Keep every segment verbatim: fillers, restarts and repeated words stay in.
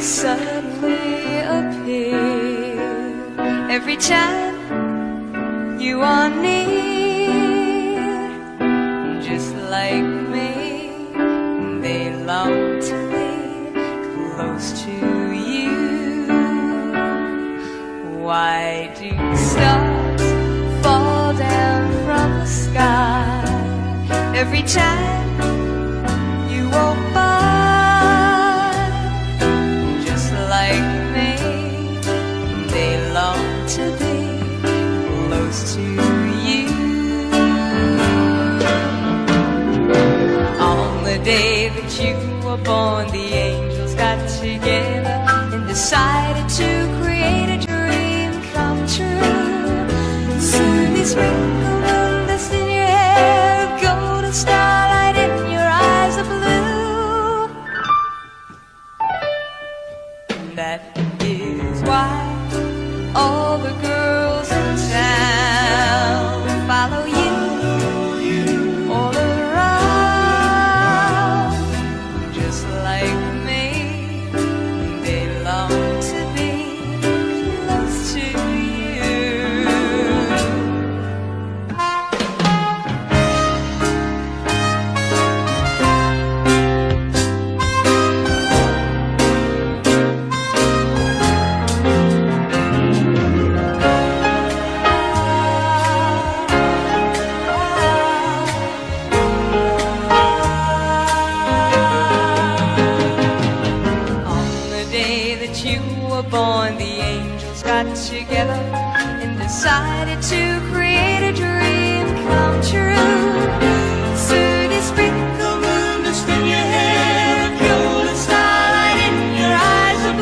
Suddenly appear every time you are near. Just like me, they long to be close to you. Why do stars fall down from the sky every time you walk by? To be close to you. On the day that you were born, the angels got together and decided to create a dream come true. Soon these wrinkle moon dust in your hair, golden starlight in your eyes of blue. That is why all the girls in town follow you all around. Just like me, they long to be close to born. The angels got together and decided to create a dream come true. Soon it's sprinkle moon dust in your hair, golden starlight in your eyes of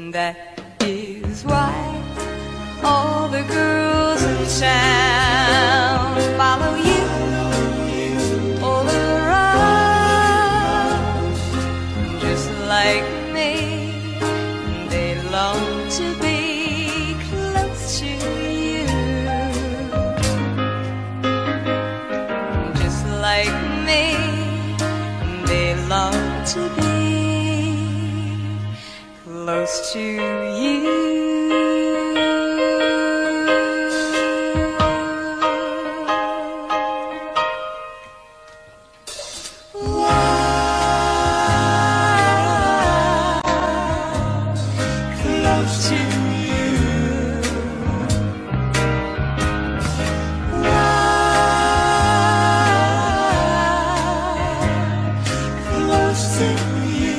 blue. That is why all the girls in town follow you. Like me, they long to be close to you. Just like me, they long to be close to you. Close to you. Why? Close to you. Why? Close to you.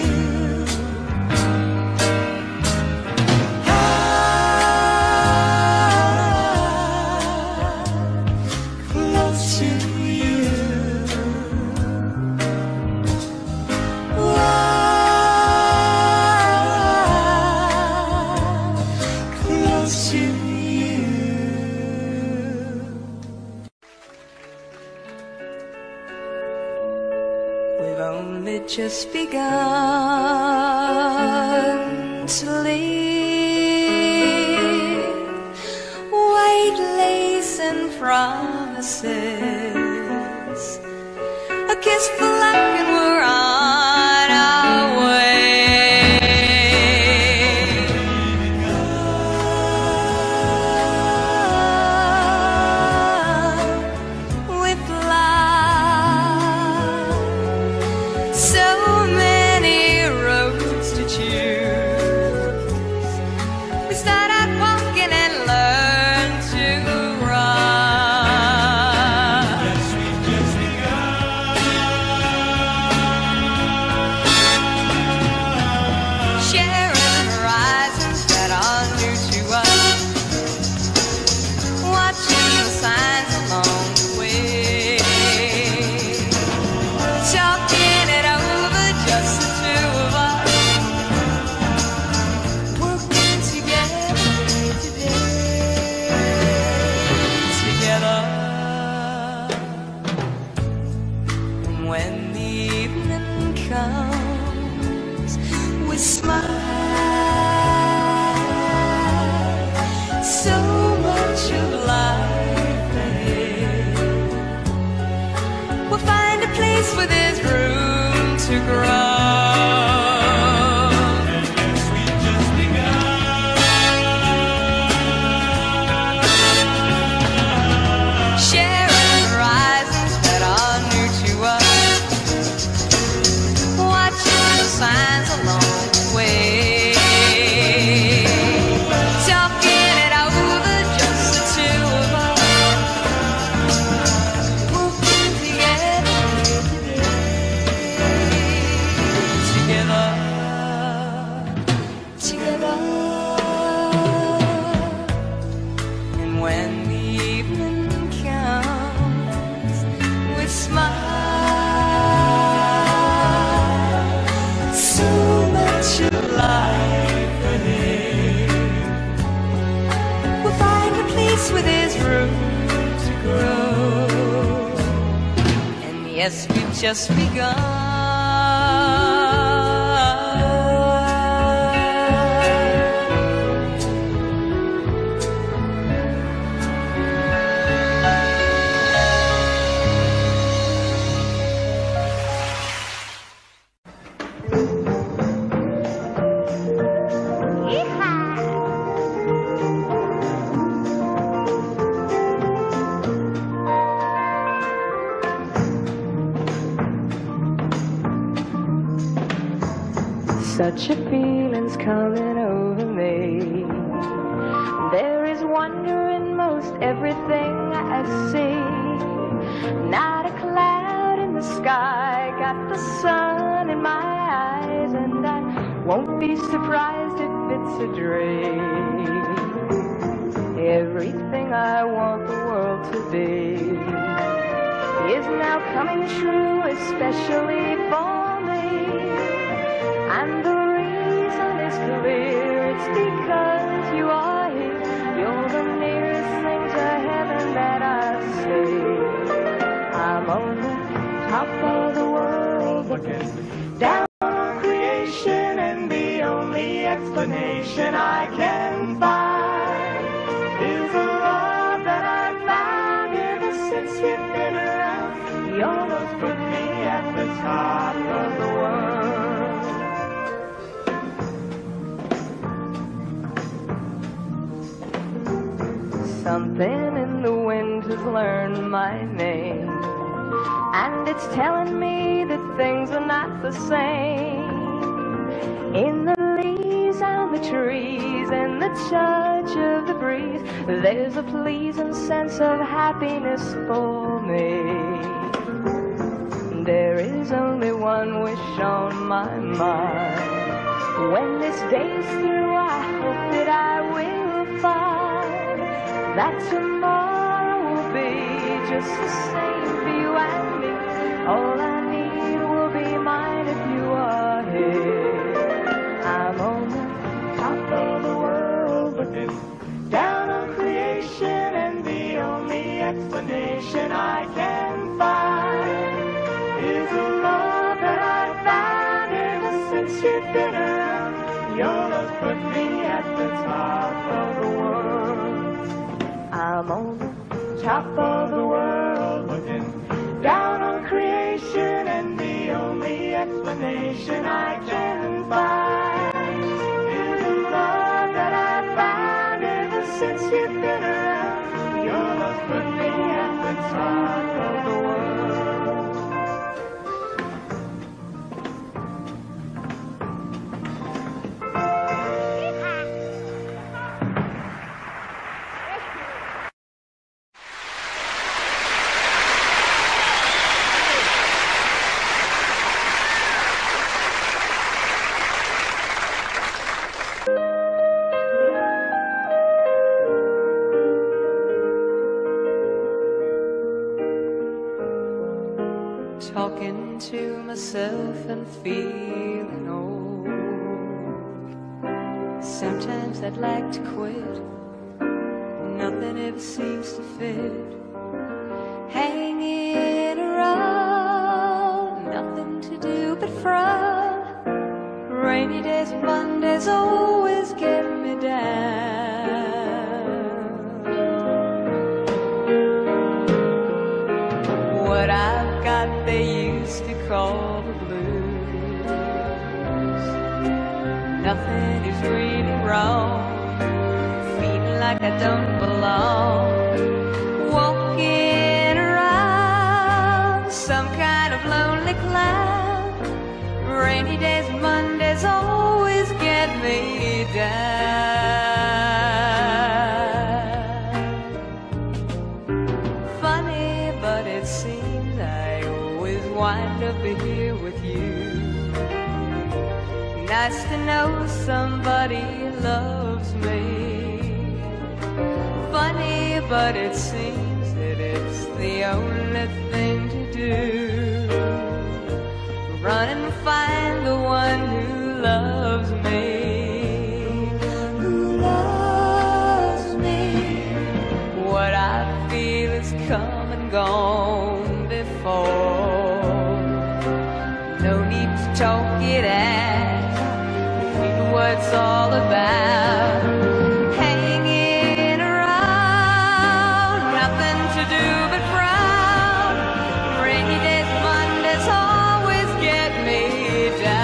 Why? We've only just begun to live, white lace and promises, a kiss for luck and we're on our way. Oh, we fly. So many roads to choose. We start out walking and learn to run. Yes, we've just begun. Sharing horizons that are new to us, watching the signs along the way, talking comes with smiles. Yes, we've just begun. Such a feeling's coming over me. There is wonder in most everything I see. Not a cloud in the sky, got the sun in my eyes, and I won't be surprised if it's a dream. Everything I want the world to be is now coming true, especially for and the reason is clear, it's because you are here. You're the nearest thing to heaven that I see. I'm on the top of the world again, down on creation, and the only explanation I can find is the love that I found ever since you've been around. You almost put me at the top of the world. Something in the wind has learned my name, and it's telling me that things are not the same. In the leaves and the trees and the touch of the breeze, there's a pleasing sense of happiness for me. There is only one wish on my mind. When this day is through, I hope that I will find that tomorrow will be just the same for you and me. All I need will be mine if you are here. I'm on the top of the world, but it's down on creation, and the only explanation I can find is the love that I've found ever since you've been around. Your love put me at the top of the world. I'm on the top of the world, looking down on creation, and the only explanation I can find is the love that I've found ever since you've been around. Your love put me at the top of the world. Talking to myself and feeling old. Sometimes I'd like to quit, nothing ever seems to fit. Hanging around, nothing to do but frown. Rainy days and Mondays always get me down. What I've got they used to call the blues, nothing is really wrong. Feeling like I don't belong, walking around some kind of lonely cloud. Rainy days and Mondays always get me down. Funny, but it seems I always wind up here with you. Nice to know somebody loves me. Funny, but it seems that it's the only thing to do. Run and find the one who loves me, who loves me. What I feel is come and gone before. No need to talk it out. It's all about hanging around, nothing to do but frown. Rainy days, Mondays always get me down.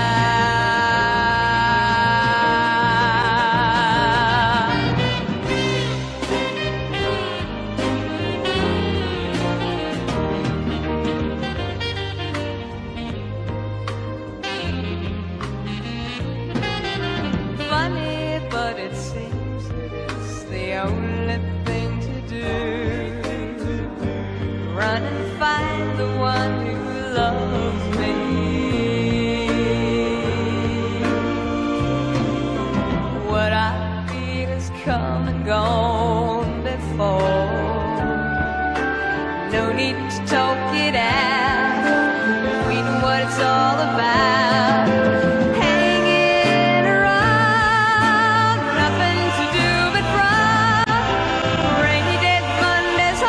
But it seems that it's the only thing to do. Run and find the one who loves me. What I feel is come and gone before. No need to talk it out. We know what it's all about. Nothing to do but run. Rainy days, Mondays,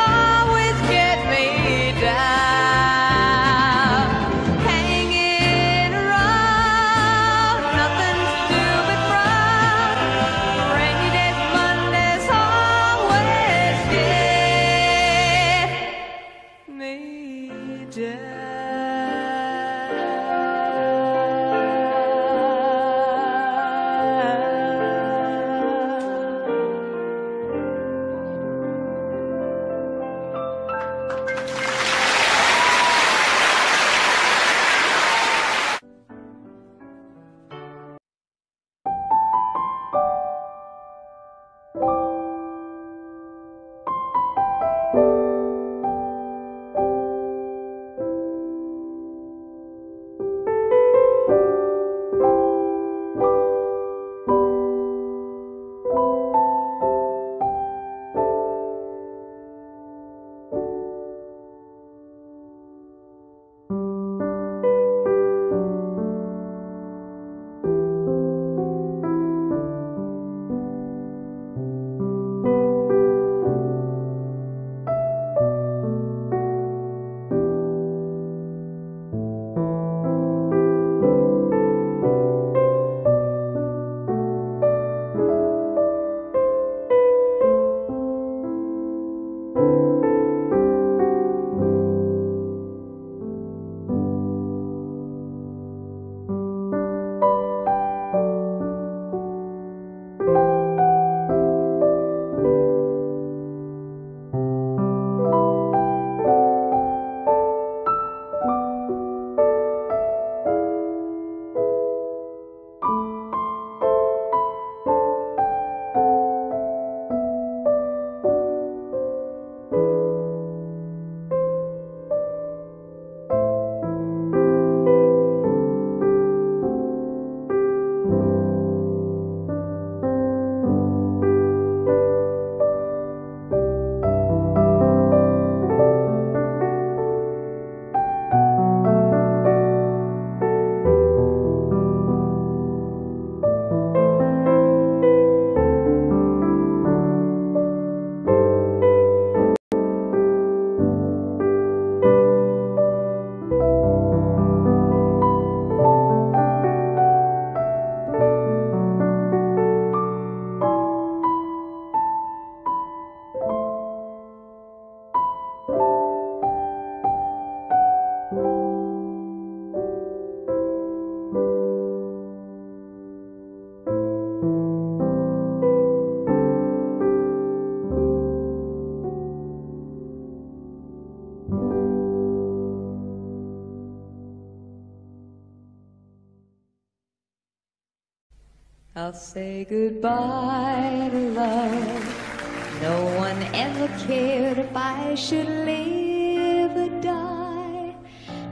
I'll say goodbye to love. No one ever cared if I should live or die.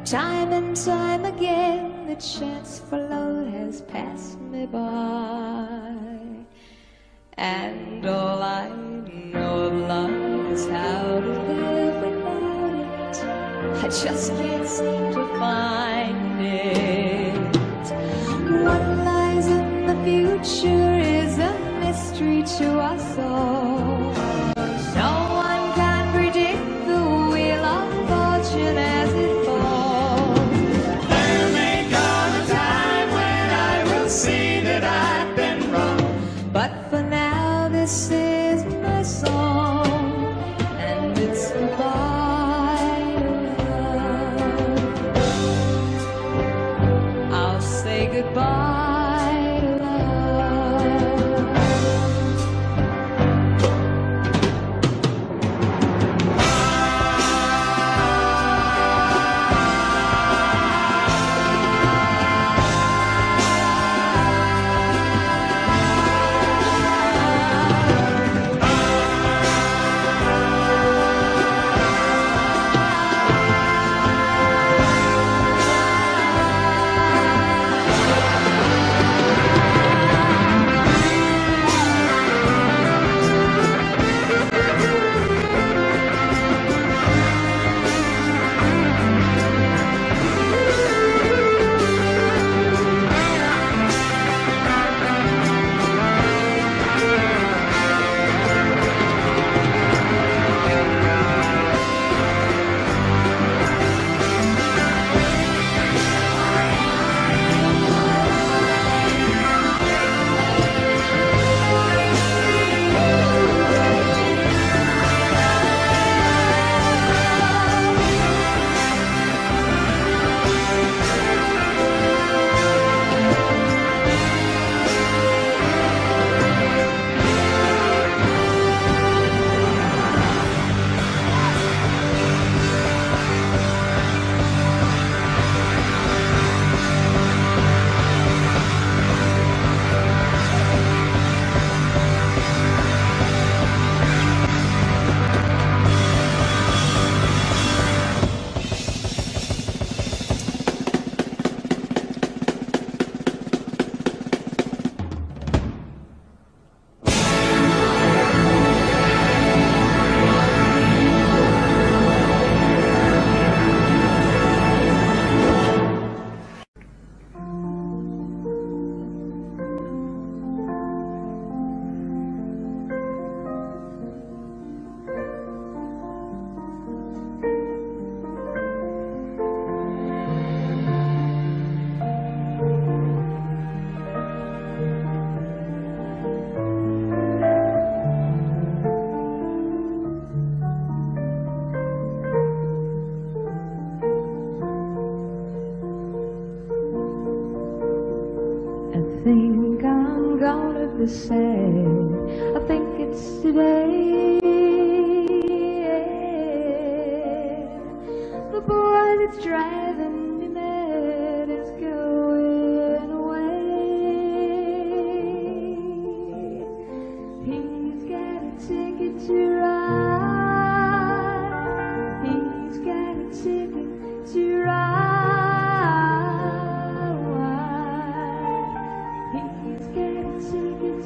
Time and time again, the chance for love has passed me by. And all I know of love is how to live without it. I just can't seem to find it. What lies in the future is a mystery to us all. No one can predict the wheel of fortune as it falls. There may come a time when I will see that I've been wrong, but for now, this is my song, and it's goodbye to love. I'll say goodbye to say, I think it's today, yeah. The boy that's driving me mad is going away. He's got a ticket to ride. He's got a ticket to ride. He's got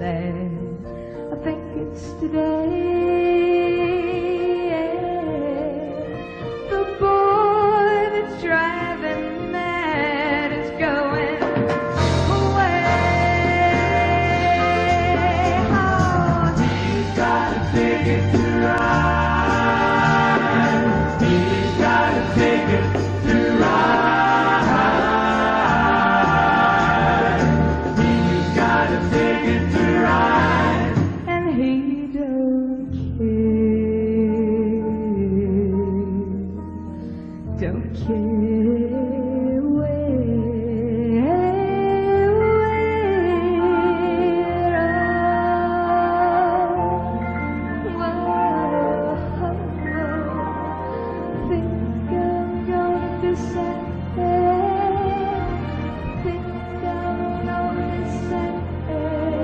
say, I think it's today, the boy that's driving mad is going away. Oh, he's got a ticket to ride, he's got a ticket to ride. Don't care where, where, oh, think I'm going to say, think I'm going to say,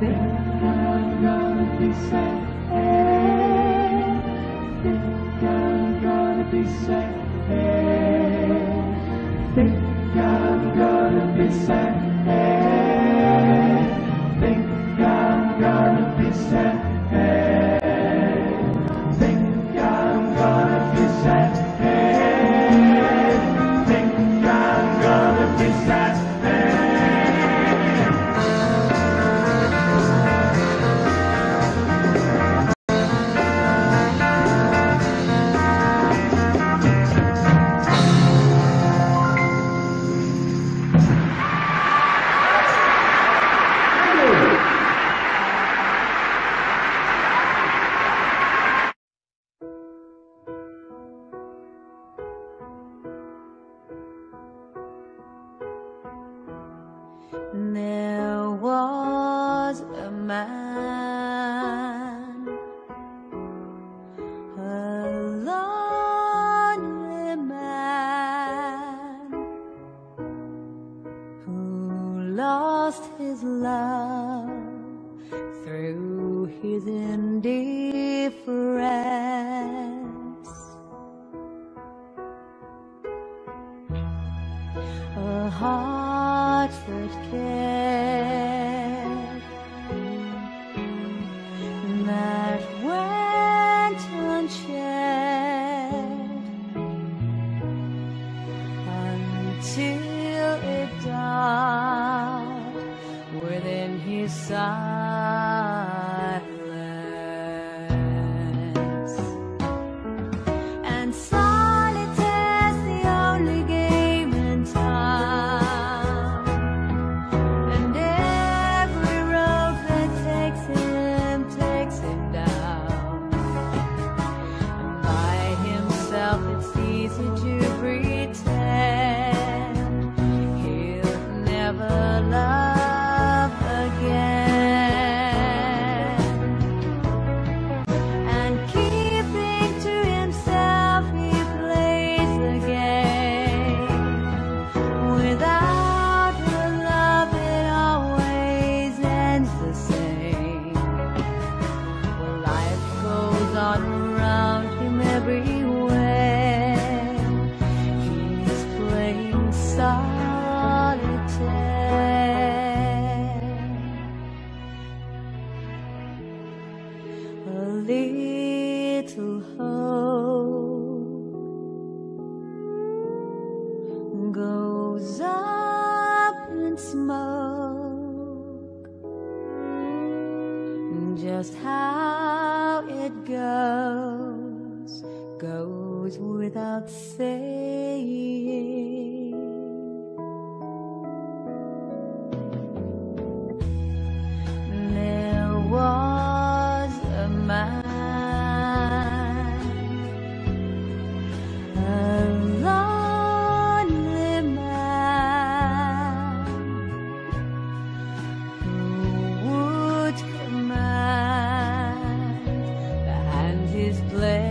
think I'm going to say. Be sad, hey, think I'm gonna be sad, hey, think I'm gonna be sad, hey, think I'm gonna be sad, hey, think I'm gonna be sad, hey. There was a man, a lonely man, who lost his love through his indifference. A heart that cared, that went unshared until it died within his silence. And solitaire's the only game in time. Little hope goes up in smoke. Just how it goes, goes without saying. There was a man, playing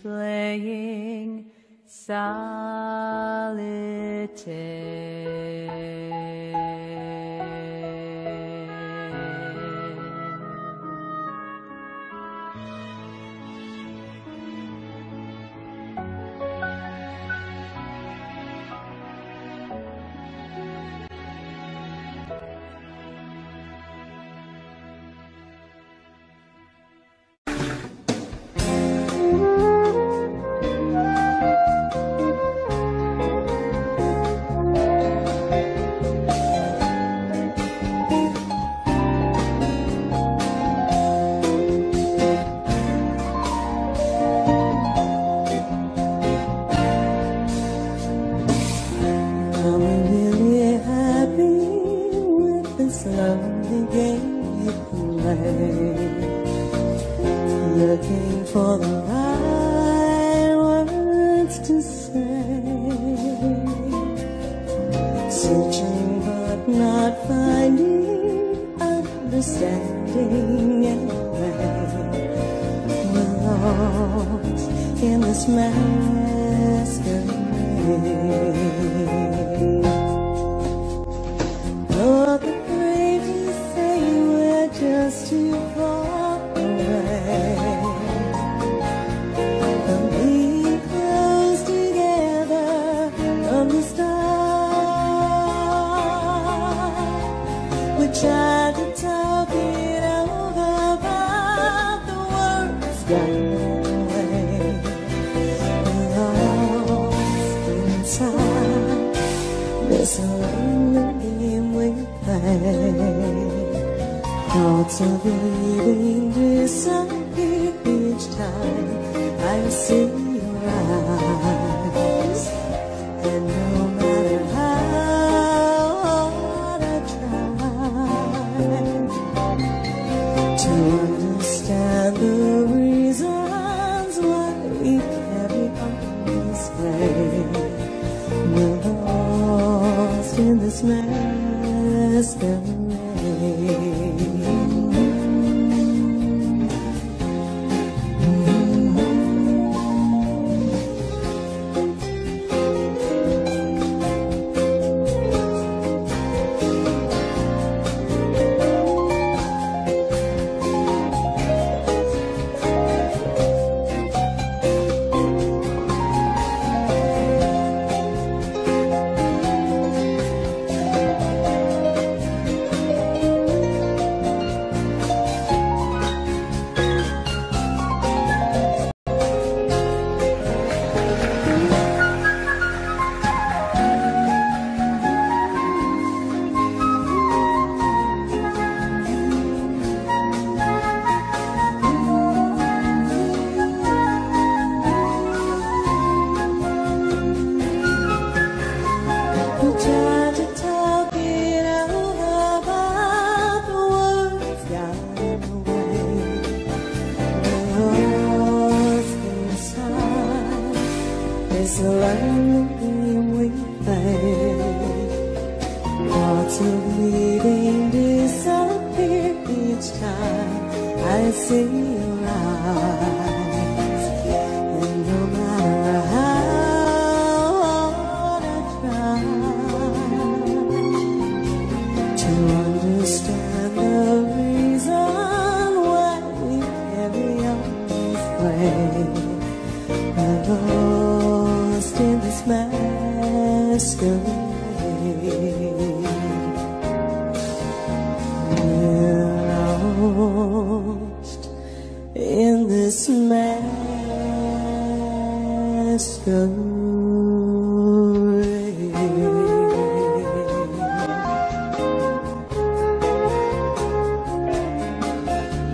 Playing solitaire. Looking for the right words to say, searching but not finding, understanding anyway. We're lost in this masquerade. Oh, the brave to say we're just too far away. Come be close together from the start. We tried to talk it over, but the words got away. We're lost inside this lonely game we play. Thoughts of leaving disappear each time I see your eyes, and no matter how hard I try to understand the reasons why we carry on this way, we're lost in this masquerade. It's a lonely game we play. Thoughts of leaving disappear each time I see your eyes, and no matter how hard I try to understand the reason why we carry on this way. In this masquerade, we're lost in this masquerade.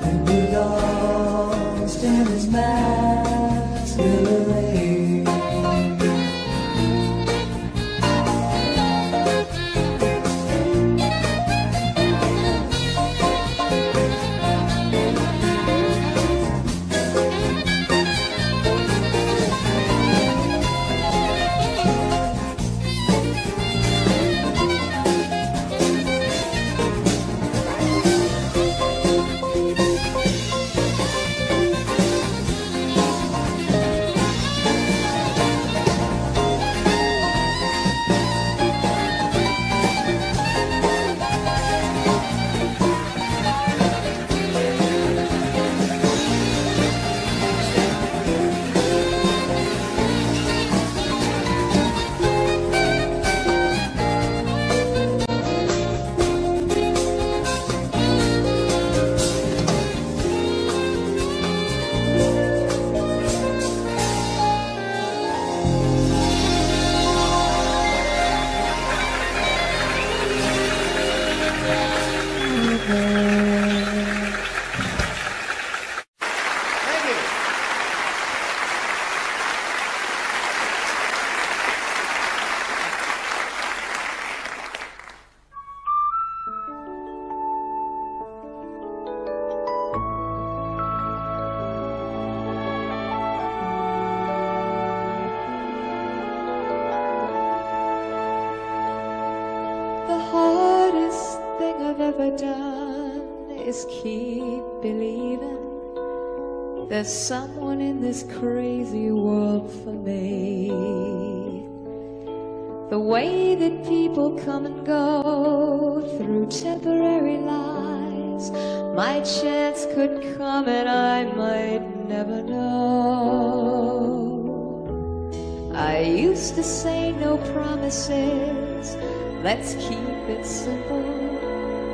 And we're lost in this masquerade. Thank you. I've ever done is keep believing there's someone in this crazy world for me. The way that people come and go through temporary lies, my chance could come and I might never know. I used to say no promises, let's keep it simple,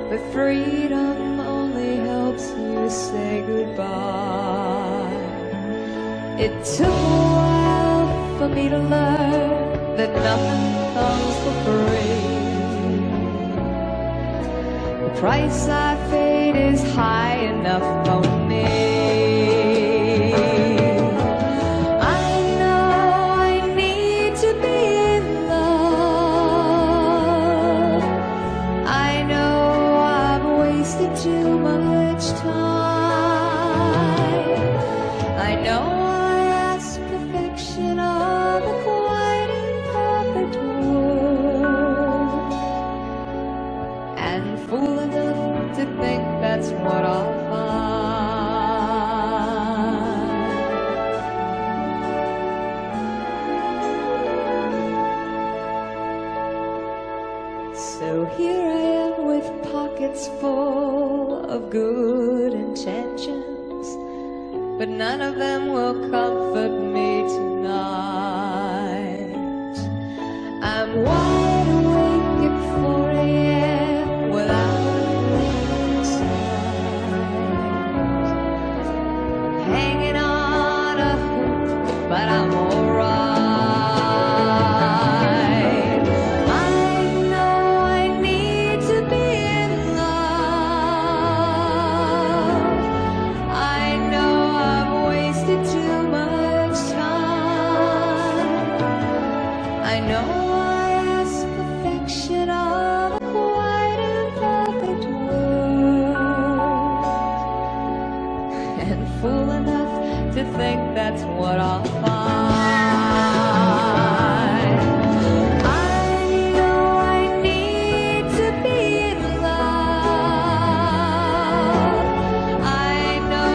but freedom only helps you say goodbye. It took a while for me to learn that nothing comes for free. The price I paid is high enough for me. Too much time. I know I ask perfection of a quite imperfect world, and fool enough to think that's what I'll find. So here I am with pockets full of good intentions, but none of them will comfort me tonight. I'm wide awake at four A M without a sign, hanging on a hoop, but I'm alright. I know I ask perfection of a quite imperfect world, and fool enough to think that's what I'll find. I know I need to be in love. I know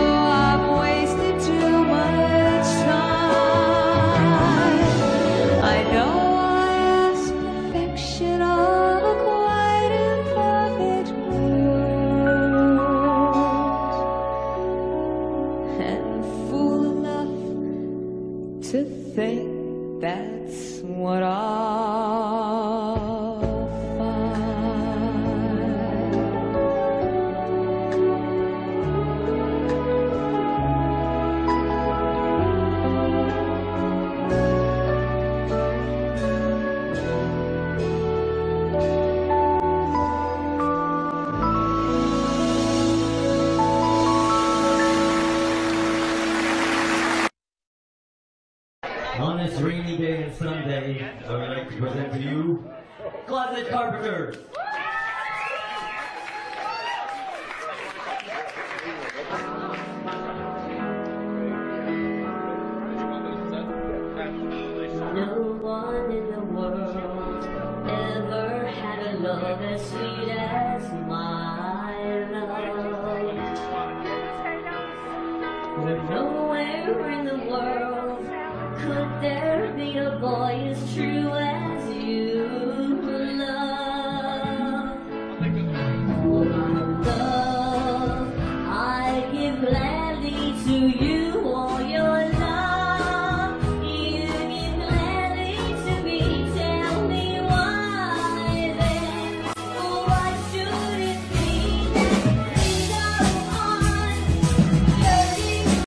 I've wasted too much time. I know to think that's what I'll find. On this rainy day and Sunday, I would like to present to you Closet Carpenters. No one in the world ever had a love as sweet as my love. We're nowhere in the world. Could there be a boy as true as you, love? For my love, I give gladly to you all your love. You give gladly to me, tell me why then? Why should it be that we go on hurting?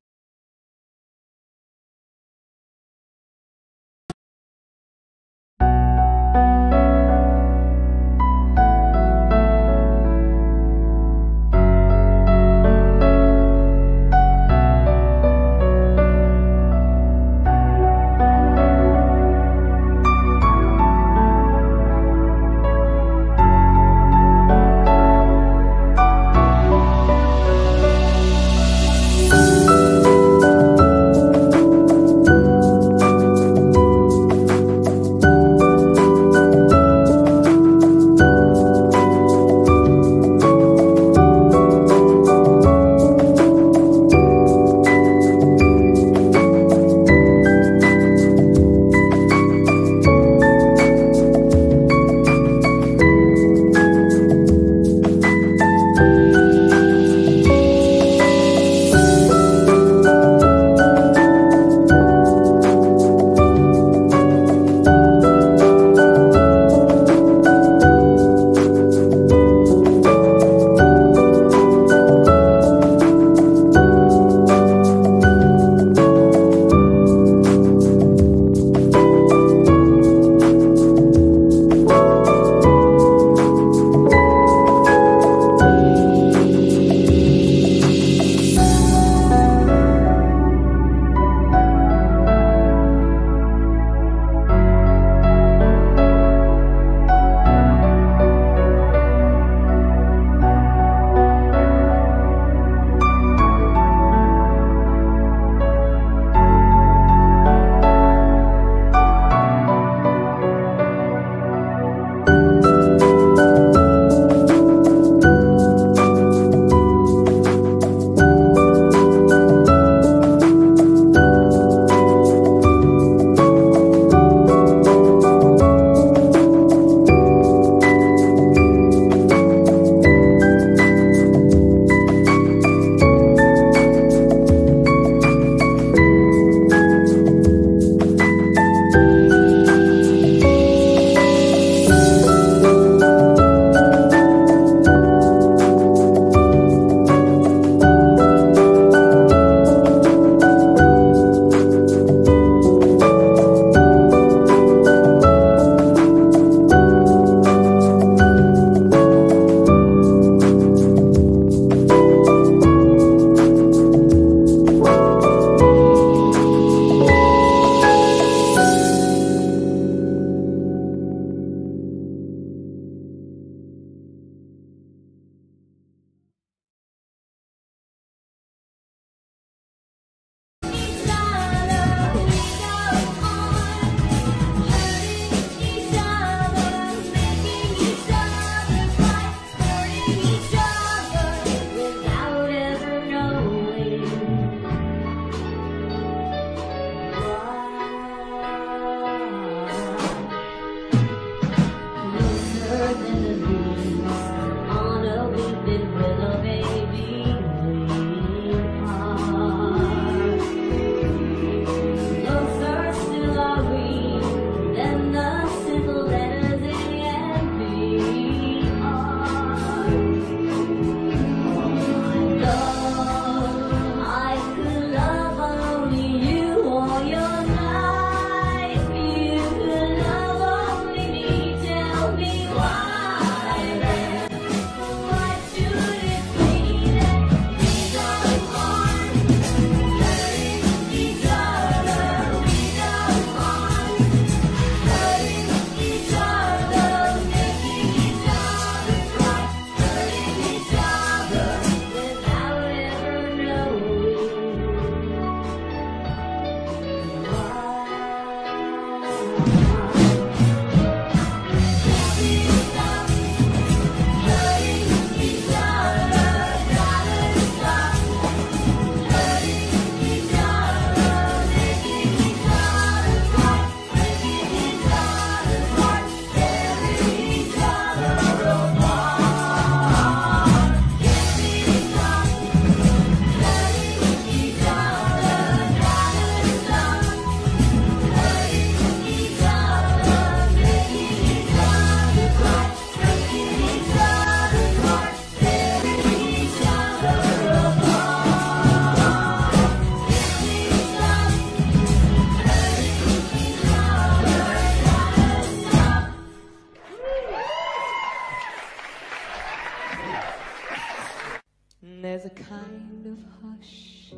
hush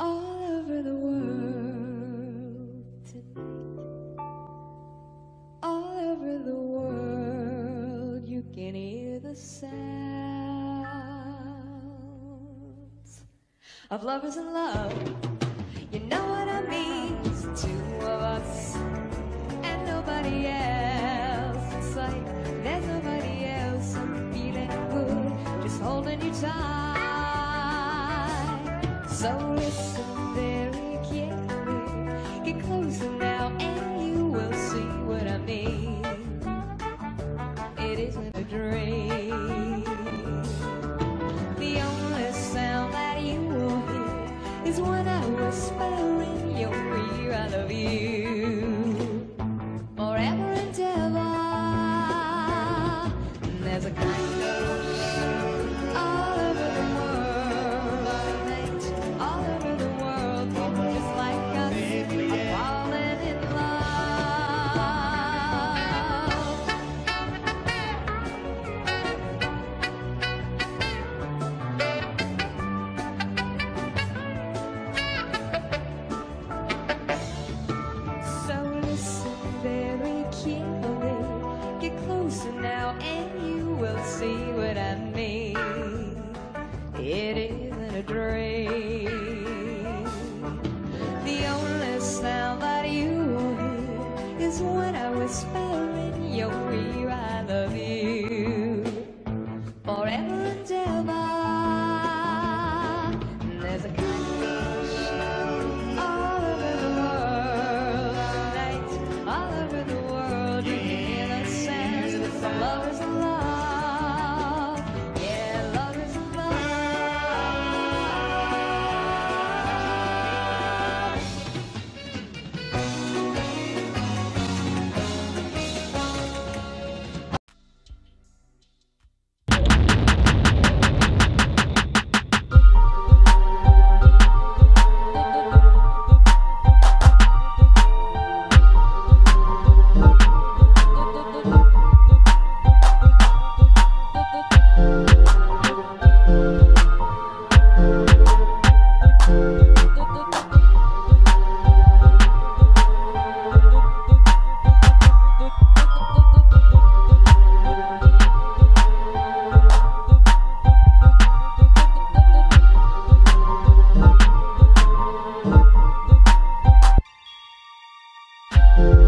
all over the world tonight. All over the world you can hear the sounds of lovers in love. You know what I mean? It's the two of us and nobody else. It's like there's nobody else. I'm feeling good, just holding you tight. So listen very carefully, get closer now and you will see what I mean. It isn't a dream. The only sound that you will hear is when I whisper in your ear, I love you forever and ever. And there's a kind of now, and you will see what I mean. It isn't a dream. The only sound that you will hear is when I whisper in your ear, I love you forever and ever. There's a kind of show all over the world tonight, all over the world. You can hear the sound. Love is love, yeah, love is love. Thank you.